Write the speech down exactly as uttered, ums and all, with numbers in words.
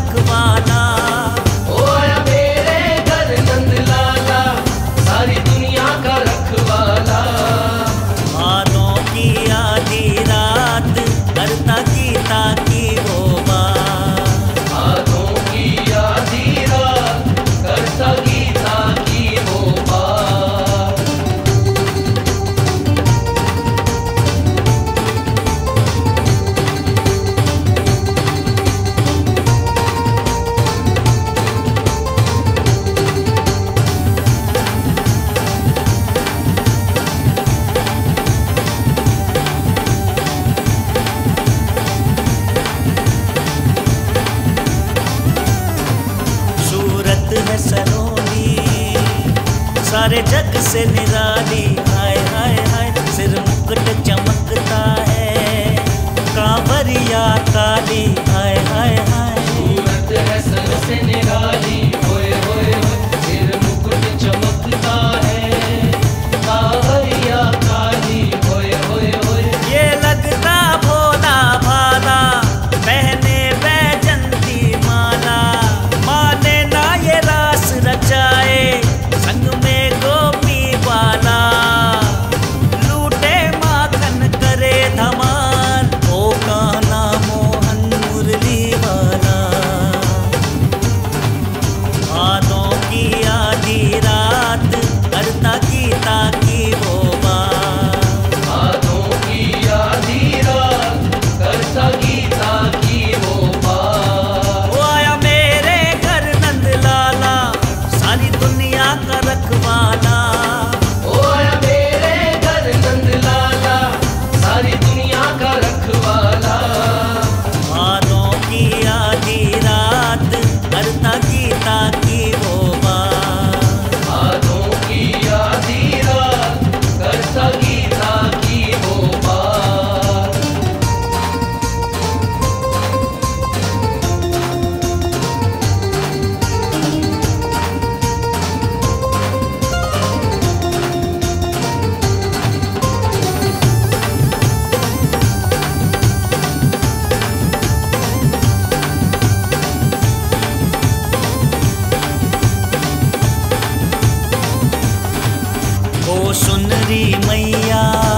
रखवाला। ओ मेरे घर नंदलाला, सारी दुनिया का रखवाला। मानों की आधी रात करता गीता की वो बात। मानों की आधी रात करता गीता की वो बात। सारे जग से निराली, हाय हाय हाय। सिर मुकुट चमकता है कांवरिया काली, हाय हाय हाय। सूरत है सबसे निराली, होए होए होए। सिर मुकुट चमकता है कांवरिया काली, होए होए होए। ये लगता भोला भाला, पहने बैजंती माला। माने ना ये रास रचाए, संग में सुनरी मैया।